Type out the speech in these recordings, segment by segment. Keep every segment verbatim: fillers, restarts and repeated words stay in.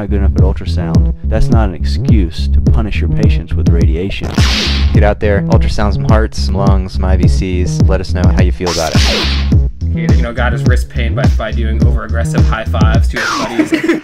not good enough at ultrasound, that's not an excuse to punish your patients with radiation. Get out there, ultrasound some hearts, some lungs, some I V Cs. Let us know how you feel about it. You know, God has risked pain by, by doing over-aggressive high fives to his buddies.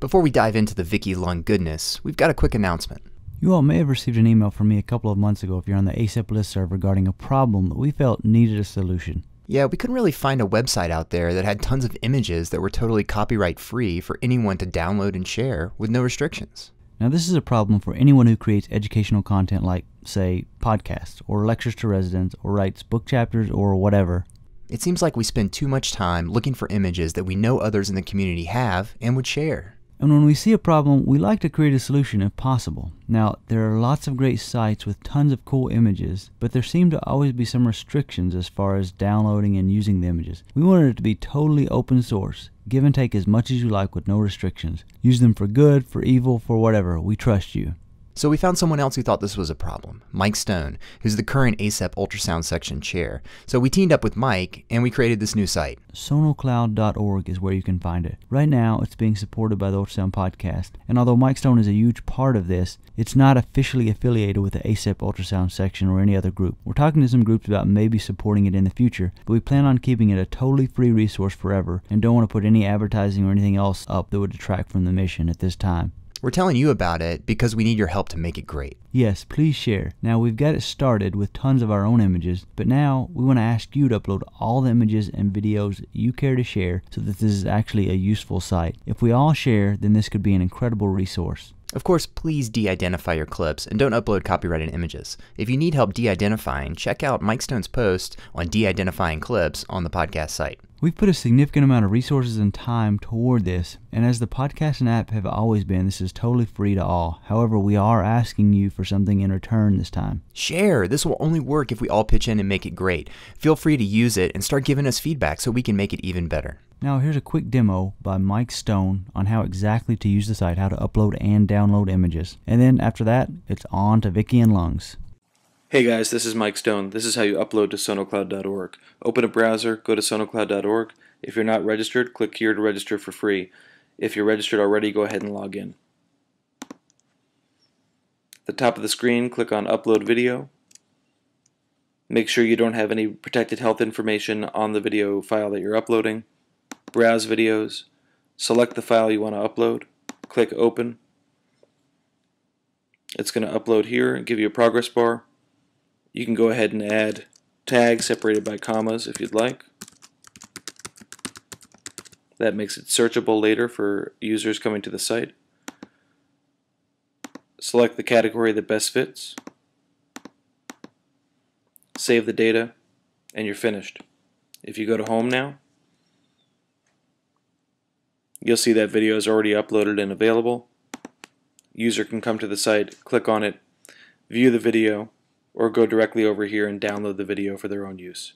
Before we dive into the Vicki lung goodness, we've got a quick announcement. You all may have received an email from me a couple of months ago if you're on the ASAP listserv regarding a problem that we felt needed a solution. Yeah, we couldn't really find a website out there that had tons of images that were totally copyright free for anyone to download and share with no restrictions. Now this is a problem for anyone who creates educational content like, say, podcasts or lectures to residents or writes book chapters or whatever. It seems like we spend too much time looking for images that we know others in the community have and would share. And when we see a problem, we like to create a solution if possible. Now, there are lots of great sites with tons of cool images, but there seem to always be some restrictions as far as downloading and using the images. We wanted it to be totally open source. Give and take as much as you like with no restrictions. Use them for good, for evil, for whatever. We trust you. So we found someone else who thought this was a problem, Mike Stone, who's the current ASAP ultrasound section chair. So we teamed up with Mike and we created this new site. Sonocloud dot org is where you can find it. Right now it's being supported by the Ultrasound Podcast, and although Mike Stone is a huge part of this, it's not officially affiliated with the ASAP ultrasound section or any other group. We're talking to some groups about maybe supporting it in the future, but we plan on keeping it a totally free resource forever and don't want to put any advertising or anything else up that would detract from the mission at this time. We're telling you about it because we need your help to make it great. Yes, please share. Now, we've got it started with tons of our own images, but now we want to ask you to upload all the images and videos you care to share so that this is actually a useful site. If we all share, then this could be an incredible resource. Of course, please de-identify your clips and don't upload copyrighted images. If you need help de-identifying, check out Mike Stone's post on de-identifying clips on the podcast site. We've put a significant amount of resources and time toward this, and as the podcast and app have always been, this is totally free to all. However, we are asking you for something in return this time. Share! This will only work if we all pitch in and make it great. Feel free to use it and start giving us feedback so we can make it even better. Now here's a quick demo by Mike Stone on how exactly to use the site, how to upload and download images. And then after that, it's on to Vicki and Lungs. Hey guys, this is Mike Stone. This is how you upload to Sonocloud dot org. Open a browser, go to Sonocloud dot org. If you're not registered, click here to register for free. If you're registered already, go ahead and log in. At the top of the screen, click on Upload Video. Make sure you don't have any protected health information on the video file that you're uploading. Browse videos. Select the file you want to upload. Click Open. It's going to upload here and give you a progress bar. You can go ahead and add tags separated by commas if you'd like. That makes it searchable later for users coming to the site. Select the category that best fits. Save the data, and you're finished. If you go to home now, you'll see that video is already uploaded and available. User can come to the site, click on it, view the video, or go directly over here and download the video for their own use.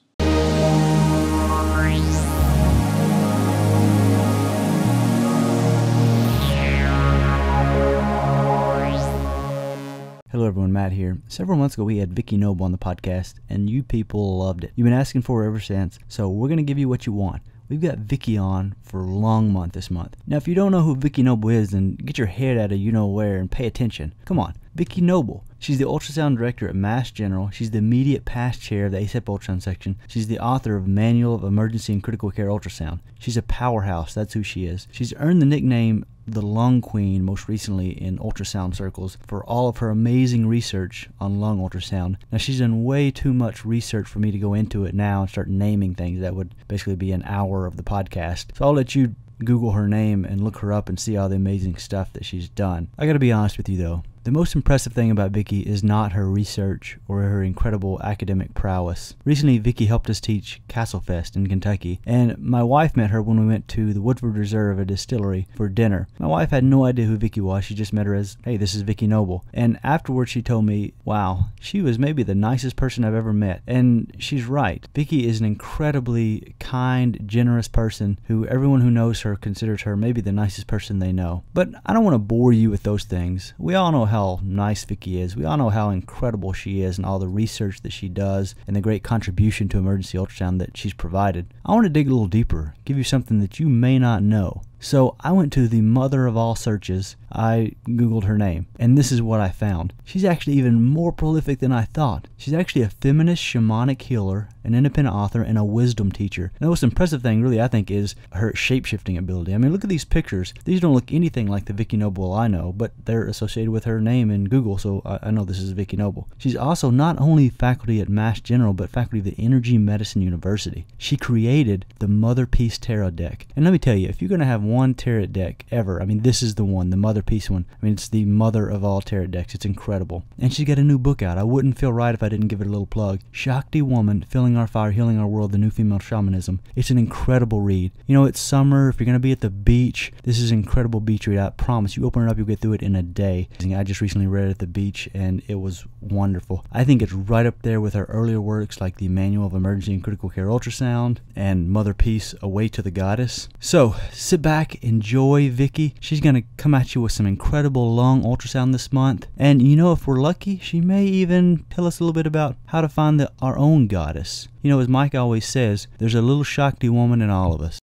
Hello everyone, Matt here. Several months ago we had Vicki Noble on the podcast, and you people loved it. You've been asking for her ever since, so we're going to give you what you want. We've got Vicki on for Lung Month this month. Now, if you don't know who Vicki Noble is, then get your head out of you-know-where and pay attention. Come on, Vicki Noble. She's the ultrasound director at Mass General. She's the immediate past chair of the ASAP ultrasound section. She's the author of Manual of Emergency and Critical Care Ultrasound. She's a powerhouse. That's who she is. She's earned the nickname the Lung Queen most recently in ultrasound circles for all of her amazing research on lung ultrasound. Now, she's done way too much research for me to go into it now and start naming things. That would basically be an hour of the podcast. So I'll let you Google her name and look her up and see all the amazing stuff that she's done. I gotta be honest with you though, the most impressive thing about Vicki is not her research or her incredible academic prowess. Recently, Vicki helped us teach Castlefest in Kentucky, and my wife met her when we went to the Woodford Reserve, a distillery, for dinner. My wife had no idea who Vicki was. She just met her as, hey, this is Vicki Noble. And afterwards she told me, wow, she was maybe the nicest person I've ever met. And she's right. Vicki is an incredibly kind, generous person who everyone who knows her considers her maybe the nicest person they know. But I don't want to bore you with those things. We all know how nice Vicki is. We all know how incredible she is and all the research that she does and the great contribution to emergency ultrasound that she's provided. I want to dig a little deeper, give you something that you may not know. So I went to the mother of all searches. I Googled her name, and this is what I found. She's actually even more prolific than I thought. She's actually a feminist shamanic healer, an independent author, and a wisdom teacher. And the most impressive thing, really, I think, is her shape-shifting ability. I mean, look at these pictures. These don't look anything like the Vicki Noble I know, but they're associated with her name in Google, so I, I know this is Vicki Noble. She's also not only faculty at Mass General, but faculty of the Energy Medicine University. She created the Motherpiece Tarot deck. And let me tell you, if you're going to have one tarot deck ever, I mean, this is the one, the Motherpiece one. I mean, it's the mother of all tarot decks. It's incredible. And she's got a new book out. I wouldn't feel right if I didn't give it a little plug. Shakti Woman, Filling Our Fire, Healing Our World, The New Female Shamanism. It's an incredible read. You know, it's summer. If you're going to be at the beach, this is an incredible beach read. I promise. You open it up, you'll get through it in a day. I just recently read it at the beach, and it was wonderful. I think it's right up there with her earlier works like the Manual of Emergency and Critical Care Ultrasound and Motherpiece, A Way to the Goddess. So, sit back. Enjoy Vicki. She's going to come at you with some incredible long ultrasound this month. And you know, if we're lucky, she may even tell us a little bit about how to find the, our own goddess. You know, as Mike always says, there's a little Shakti woman in all of us.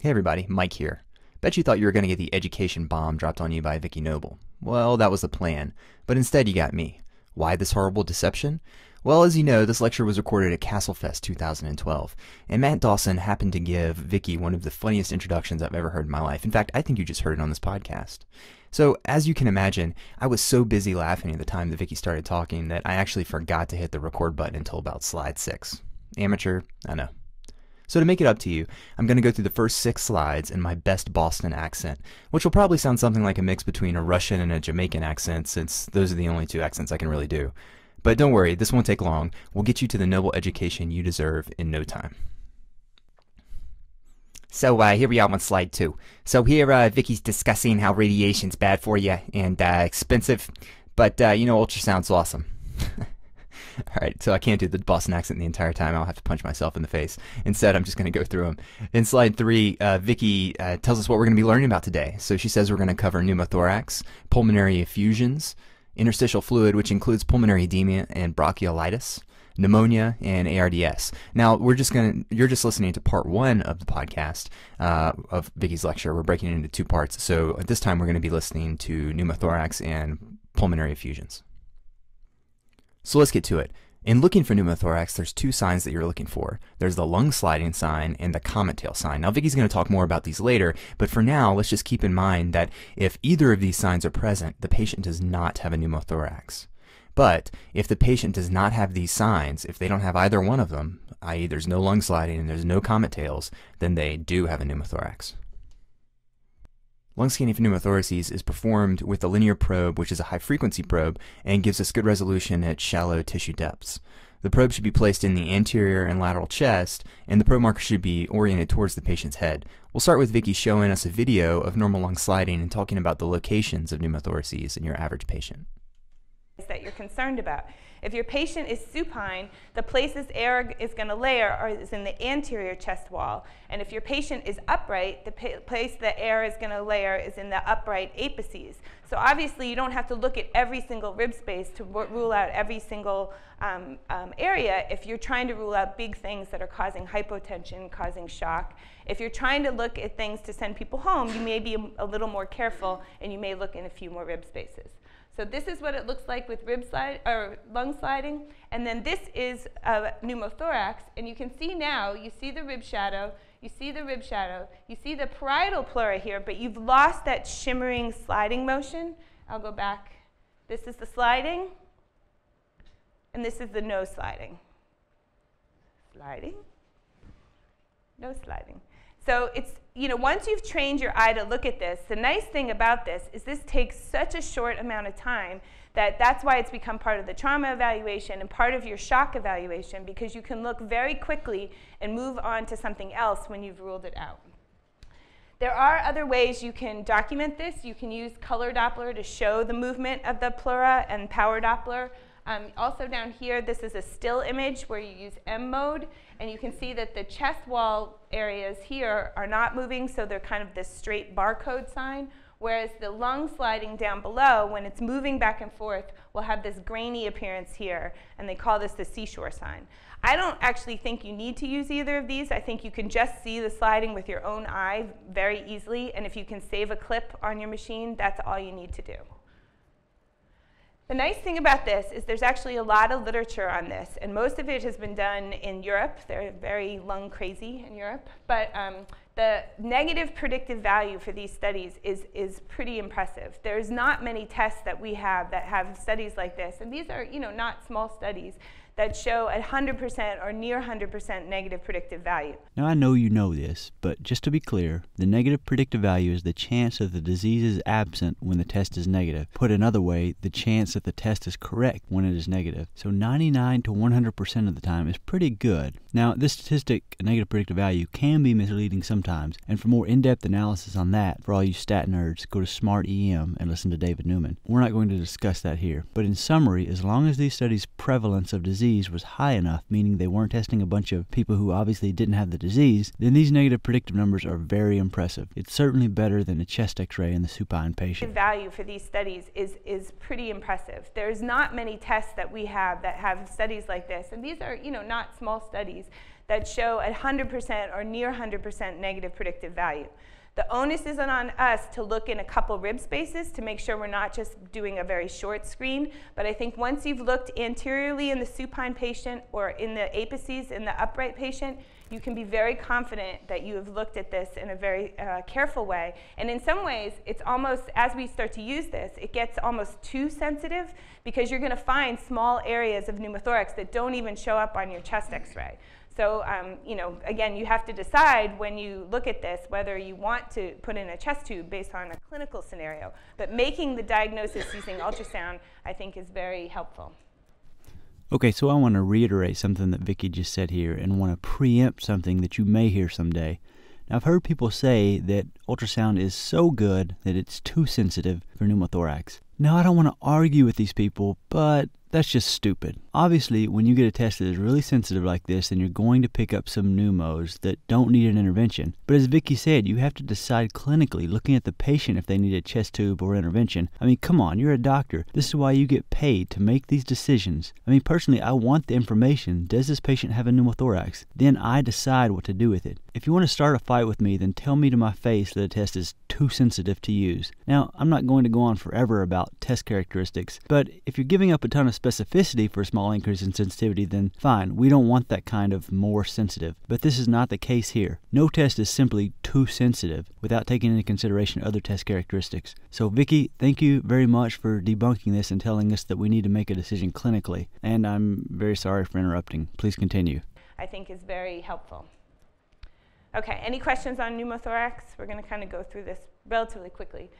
Hey everybody, Mike here. Bet you thought you were going to get the education bomb dropped on you by Vicki Noble. Well, that was the plan, but instead you got me. Why this horrible deception? Well, as you know, this lecture was recorded at Castlefest two thousand twelve, and Matt Dawson happened to give Vicki one of the funniest introductions I've ever heard in my life. In fact, I think you just heard it on this podcast. So, as you can imagine, I was so busy laughing at the time that Vicki started talking that I actually forgot to hit the record button until about slide six. Amateur, I know. So to make it up to you, I'm going to go through the first six slides in my best Boston accent, which will probably sound something like a mix between a Russian and a Jamaican accent, since those are the only two accents I can really do. But don't worry, this won't take long. We'll get you to the noble education you deserve in no time. So uh, here we are on slide two. So here uh, Vicki's discussing how radiation's bad for you and uh, expensive, but uh, you know, ultrasound's awesome. Alright, so I can't do the Boston accent the entire time. I'll have to punch myself in the face. Instead, I'm just going to go through them. In slide three, uh, Vicki uh, tells us what we're going to be learning about today. So she says we're going to cover pneumothorax, pulmonary effusions, interstitial fluid, which includes pulmonary edema and bronchiolitis, pneumonia, and A R D S. Now, we're just going to, you're just listening to part one of the podcast uh, of Vicki's lecture. We're breaking it into two parts. So at this time, we're going to be listening to pneumothorax and pulmonary effusions. So let's get to it. In looking for pneumothorax, there's two signs that you're looking for. There's the lung sliding sign and the comet tail sign. Now, Vicki's going to talk more about these later, but for now, let's just keep in mind that if either of these signs are present, the patient does not have a pneumothorax. But if the patient does not have these signs, if they don't have either one of them, that is there's no lung sliding and there's no comet tails, then they do have a pneumothorax. Lung scanning for pneumothoraces is performed with a linear probe, which is a high-frequency probe, and gives us good resolution at shallow tissue depths. The probe should be placed in the anterior and lateral chest, and the probe marker should be oriented towards the patient's head. We'll start with Vicki showing us a video of normal lung sliding and talking about the locations of pneumothoraces in your average patient. That you're concerned about. If your patient is supine, the places air is going to layer are, is in the anterior chest wall. And if your patient is upright, the pa place that air is going to layer is in the upright apices. So obviously you don't have to look at every single rib space to rule out every single um, um, area if you're trying to rule out big things that are causing hypotension, causing shock. If you're trying to look at things to send people home, you may be a, a little more careful and you may look in a few more rib spaces. So this is what it looks like with rib slide, or lung sliding, and then this is uh, pneumothorax, and you can see now, you see the rib shadow, you see the rib shadow, you see the parietal pleura here, but you've lost that shimmering sliding motion. I'll go back. This is the sliding, and this is the no sliding. Sliding, no sliding. So it's, you know, once you've trained your eye to look at this, the nice thing about this is this takes such a short amount of time that that's why it's become part of the trauma evaluation and part of your shock evaluation, because you can look very quickly and move on to something else when you've ruled it out. There are other ways you can document this. You can use color Doppler to show the movement of the pleura and power Doppler. Um, also down here, this is a still image where you use M mode, and you can see that the chest wall areas here are not moving, so they're kind of this straight barcode sign, whereas the lung sliding down below, when it's moving back and forth, will have this grainy appearance here, and they call this the seashore sign. I don't actually think you need to use either of these. I think you can just see the sliding with your own eye very easily, and if you can save a clip on your machine, that's all you need to do. The nice thing about this is there's actually a lot of literature on this, and most of it has been done in Europe. They're very lung crazy in Europe, but um, the negative predictive value for these studies is, is pretty impressive. There's not many tests that we have that have studies like this, and these are, you know, not small studies that show one hundred percent or near one hundred percent negative predictive value. Now, I know you know this, but just to be clear, the negative predictive value is the chance that the disease is absent when the test is negative. Put another way, the chance that the test is correct when it is negative. So ninety-nine to one hundred percent of the time is pretty good. Now, this statistic, negative predictive value, can be misleading sometimes, and for more in-depth analysis on that, for all you stat nerds, go to Smart E M and listen to David Newman. We're not going to discuss that here, but in summary, as long as these studies' prevalence of disease was high enough, meaning they weren't testing a bunch of people who obviously didn't have the disease, then these negative predictive numbers are very impressive. It's certainly better than a chest x-ray in the supine patient. The value for these studies is, is pretty impressive. There's not many tests that we have that have studies like this, and these are, you know, not small studies that show one hundred percent or near one hundred percent negative predictive value. The onus isn't on us to look in a couple rib spaces to make sure we're not just doing a very short screen, but I think once you've looked anteriorly in the supine patient or in the apices in the upright patient, you can be very confident that you have looked at this in a very uh, careful way. And in some ways, it's almost, as we start to use this, it gets almost too sensitive because you're going to find small areas of pneumothorax that don't even show up on your chest x-ray. So, um, you know, again, you have to decide when you look at this whether you want to put in a chest tube based on a clinical scenario. But making the diagnosis using ultrasound, I think, is very helpful. Okay, so I want to reiterate something that Vicki just said here and want to preempt something that you may hear someday. Now, I've heard people say that ultrasound is so good that it's too sensitive for pneumothorax. Now, I don't want to argue with these people, but that's just stupid. Obviously, when you get a test that is really sensitive like this, then you're going to pick up some pneumos that don't need an intervention. But as Vicki said, you have to decide clinically, looking at the patient, if they need a chest tube or intervention. I mean, come on, you're a doctor. This is why you get paid, to make these decisions. I mean, personally, I want the information. Does this patient have a pneumothorax? Then I decide what to do with it. If you want to start a fight with me, then tell me to my face that a test is too sensitive to use. Now, I'm not going to go on forever about test characteristics, but if you're giving up a ton of specificity for a small increase in sensitivity, then fine, we don't want that kind of more sensitive. But this is not the case here. No test is simply too sensitive without taking into consideration other test characteristics. So Vicki, thank you very much for debunking this and telling us that we need to make a decision clinically. And I'm very sorry for interrupting. Please continue. I think is very helpful. Okay, any questions on pneumothorax? We're going to kind of go through this relatively quickly.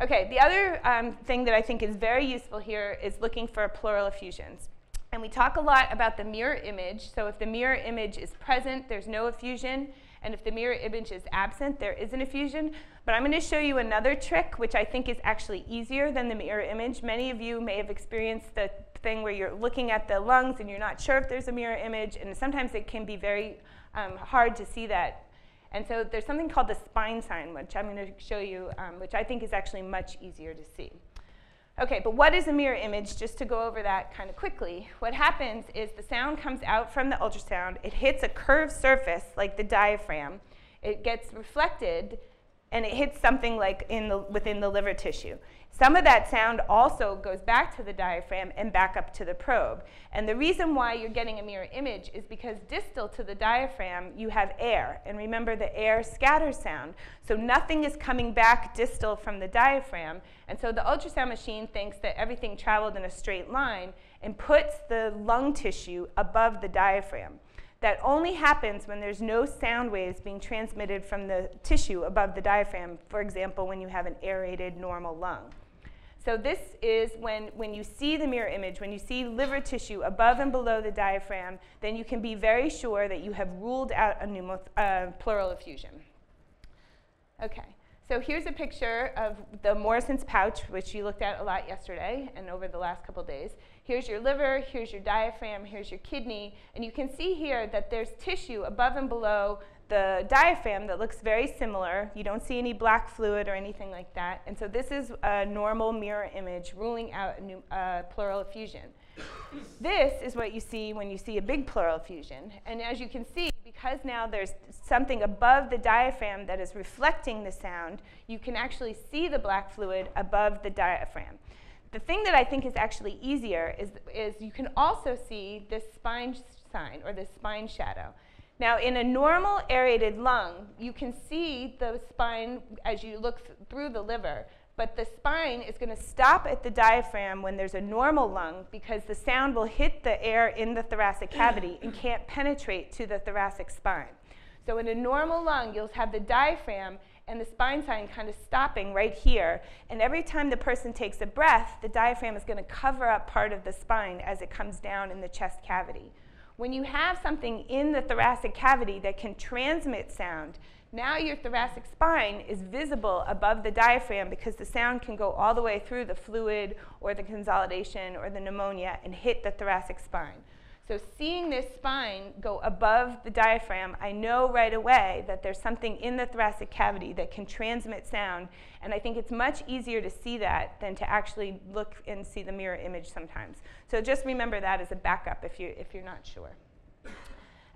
Okay, the other um, thing that I think is very useful here is looking for pleural effusions. And we talk a lot about the mirror image. So if the mirror image is present, there's no effusion. And if the mirror image is absent, there is an effusion. But I'm going to show you another trick, which I think is actually easier than the mirror image. Many of you may have experienced the thing where you're looking at the lungs and you're not sure if there's a mirror image. And sometimes it can be very um, hard to see that. And so there's something called the spine sign, which I'm going to show you, um, which I think is actually much easier to see. Okay, but what is a mirror image? Just to go over that kind of quickly. What happens is the sound comes out from the ultrasound. It hits a curved surface, like the diaphragm. It gets reflected, and it hits something like in the, within the liver tissue. Some of that sound also goes back to the diaphragm and back up to the probe. And the reason why you're getting a mirror image is because distal to the diaphragm, you have air. And remember, the air scatters sound. So nothing is coming back distal from the diaphragm. And so the ultrasound machine thinks that everything traveled in a straight line and puts the lung tissue above the diaphragm. That only happens when there's no sound waves being transmitted from the tissue above the diaphragm, for example, when you have an aerated normal lung. So this is when, when you see the mirror image, when you see liver tissue above and below the diaphragm, then you can be very sure that you have ruled out a pneumo, uh, pleural effusion. Okay, so here's a picture of the Morrison's pouch, which you looked at a lot yesterday and over the last couple days. Here's your liver, here's your diaphragm, here's your kidney, and you can see here that there's tissue above and below the diaphragm that looks very similar. You don't see any black fluid or anything like that. And so this is a normal mirror image ruling out a uh, pleural effusion. This is what you see when you see a big pleural effusion. And as you can see, because now there's something above the diaphragm that is reflecting the sound, you can actually see the black fluid above the diaphragm. The thing that I think is actually easier is, is you can also see this spine sign or this spine shadow. Now, in a normal aerated lung, you can see the spine as you look th- through the liver, but the spine is going to stop at the diaphragm when there's a normal lung because the sound will hit the air in the thoracic cavity and can't penetrate to the thoracic spine. So in a normal lung, you'll have the diaphragm and the spine sign kind of stopping right here, and every time the person takes a breath, the diaphragm is going to cover up part of the spine as it comes down in the chest cavity. When you have something in the thoracic cavity that can transmit sound, now your thoracic spine is visible above the diaphragm because the sound can go all the way through the fluid or the consolidation or the pneumonia and hit the thoracic spine. So seeing this spine go above the diaphragm, I know right away that there's something in the thoracic cavity that can transmit sound, and I think it's much easier to see that than to actually look and see the mirror image sometimes. So just remember that as a backup if, you, if you're not sure.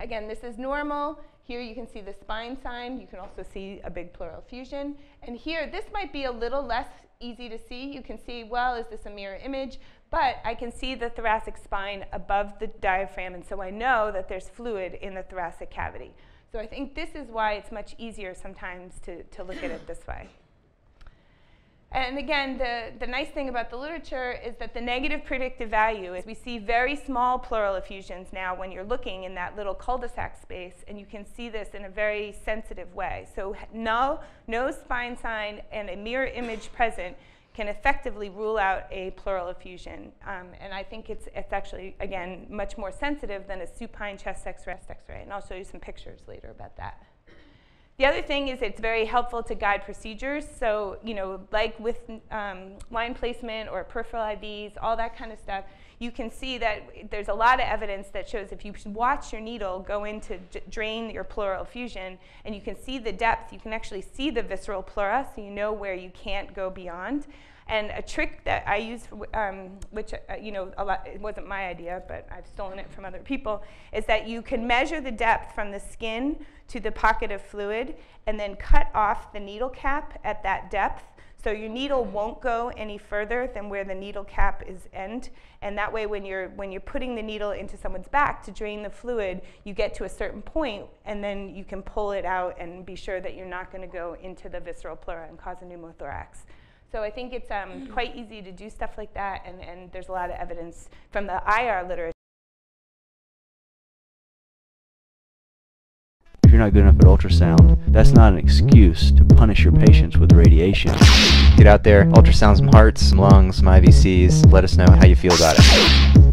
Again, this is normal. Here you can see the spine sign. You can also see a big pleural effusion. And here, this might be a little less easy to see. You can see, well, is this a mirror image? But I can see the thoracic spine above the diaphragm, and so I know that there's fluid in the thoracic cavity. So I think this is why it's much easier sometimes to, to look at it this way. And again, the, the nice thing about the literature is that the negative predictive value is we see very small pleural effusions now when you're looking in that little cul-de-sac space, and you can see this in a very sensitive way. So no, no spine sign and a mirror image present can effectively rule out a pleural effusion. Um, and I think it's, it's actually, again, much more sensitive than a supine chest X-ray, X-ray. And I'll show you some pictures later about that. The other thing is it's very helpful to guide procedures. So, you know, like with um, line placement or peripheral I Vs, all that kind of stuff, you can see that there's a lot of evidence that shows if you watch your needle go in to d drain your pleural effusion, and you can see the depth, you can actually see the visceral pleura, so you know where you can't go beyond. And a trick that I use, um, which uh, you know, a lot, it wasn't my idea, but I've stolen it from other people, is that you can measure the depth from the skin to the pocket of fluid, and then cut off the needle cap at that depth, so your needle won't go any further than where the needle cap is end. And that way, when you're when you're putting the needle into someone's back to drain the fluid, you get to a certain point, and then you can pull it out and be sure that you're not going to go into the visceral pleura and cause a pneumothorax. So I think it's um, quite easy to do stuff like that, and, and there's a lot of evidence from the I R literature. If you're not good enough at ultrasound, that's not an excuse to punish your patients with radiation. Get out there, ultrasound some hearts, some lungs, some I V Cs, let us know how you feel about it.